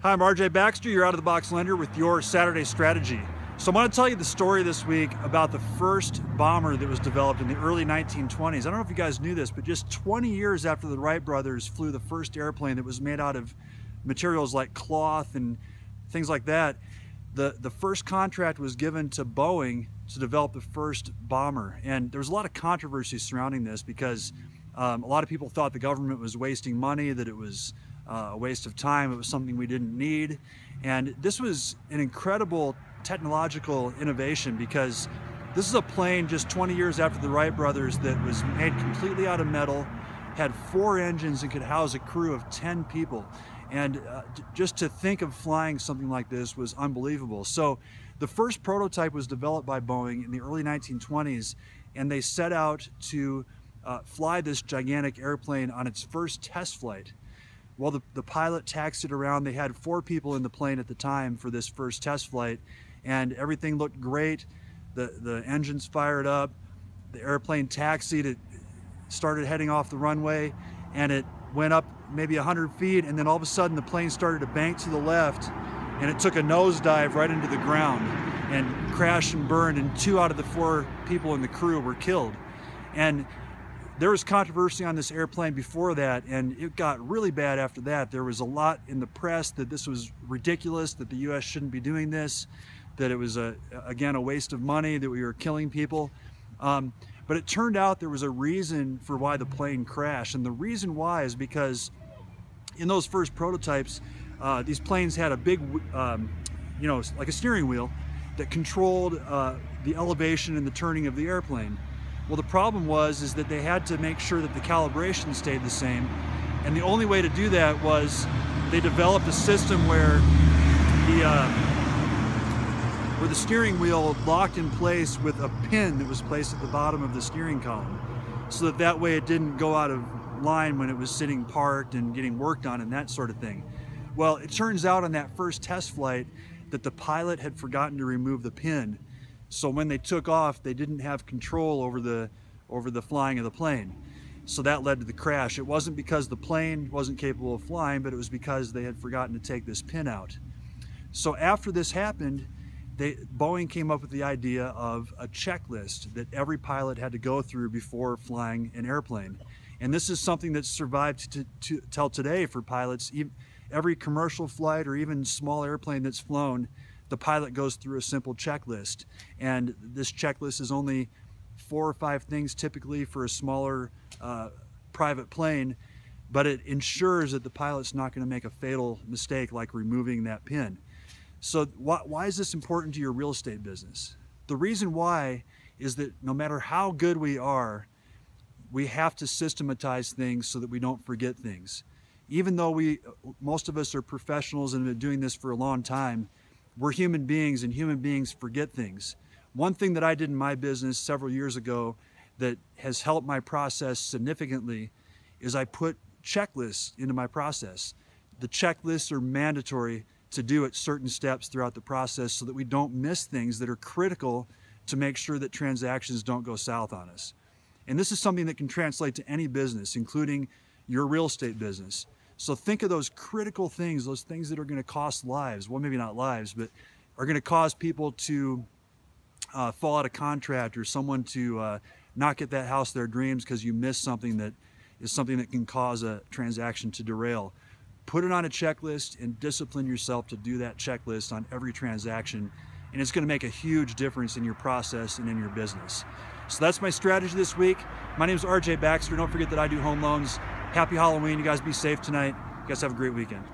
Hi, I'm R.J. Baxter, you're Out of the Box Lender with your Saturday strategy. So I'm going to tell you the story this week about the first bomber that was developed in the early 1920s. I don't know if you guys knew this, but just 20 years after the Wright brothers flew the first airplane that was made out of materials like cloth and things like that, the first contract was given to Boeing to develop the first bomber. And there was a lot of controversy surrounding this because a lot of people thought the government was wasting money, that it was a waste of time, it was something we didn't need. And this was an incredible technological innovation because this is a plane just 20 years after the Wright brothers that was made completely out of metal, had 4 engines and could house a crew of 10 people. And just to think of flying something like this was unbelievable. So the first prototype was developed by Boeing in the early 1920s, and they set out to fly this gigantic airplane on its first test flight. Well, the pilot taxied around. They had 4 people in the plane at the time for this first test flight, and everything looked great. The engines fired up, the airplane taxied, it started heading off the runway, and it went up maybe 100 feet, and then all of a sudden the plane started to bank to the left, and it took a nosedive right into the ground and crashed and burned, and 2 out of the 4 people in the crew were killed. And there was controversy on this airplane before that, and it got really bad after that. There was a lot in the press that this was ridiculous, that the U.S. shouldn't be doing this, that it was, again, a waste of money, that we were killing people. But it turned out there was a reason for why the plane crashed, and the reason why is because in those first prototypes, these planes had a big, like a steering wheel that controlled the elevation and the turning of the airplane. Well, the problem was that they had to make sure that the calibration stayed the same, and the only way to do that was they developed a system where the steering wheel locked in place with a pin that was placed at the bottom of the steering column, so that way it didn't go out of line when it was sitting parked and getting worked on and that sort of thing. Well, it turns out on that first test flight that the pilot had forgotten to remove the pin. So when they took off, they didn't have control over the flying of the plane. So that led to the crash. It wasn't because the plane wasn't capable of flying, but it was because they had forgotten to take this pin out. So after this happened, Boeing came up with the idea of a checklist that every pilot had to go through before flying an airplane. And this is something that's survived to till today for pilots. Every commercial flight or even small airplane that's flown, the pilot goes through a simple checklist, and this checklist is only 4 or 5 things typically for a smaller private plane, but it ensures that the pilot's not going to make a fatal mistake like removing that pin. So why is this important to your real estate business? The reason why is that no matter how good we are, we have to systematize things so that we don't forget things. Even though most of us are professionals and have been doing this for a long time, we're human beings, and human beings forget things. One thing that I did in my business several years ago that has helped my process significantly is I put checklists into my process. The checklists are mandatory to do at certain steps throughout the process so that we don't miss things that are critical to make sure that transactions don't go south on us. And this is something that can translate to any business, including your real estate business. So think of those critical things, those things that are going to cost lives. Well, maybe not lives, but are going to cause people to fall out of contract, or someone to not get that house of their dreams because you missed something that is something that can cause a transaction to derail. Put it on a checklist and discipline yourself to do that checklist on every transaction, and it's going to make a huge difference in your process and in your business. So that's my strategy this week. My name is R.J. Baxter. Don't forget that I do home loans. Happy Halloween. You guys be safe tonight. You guys have a great weekend.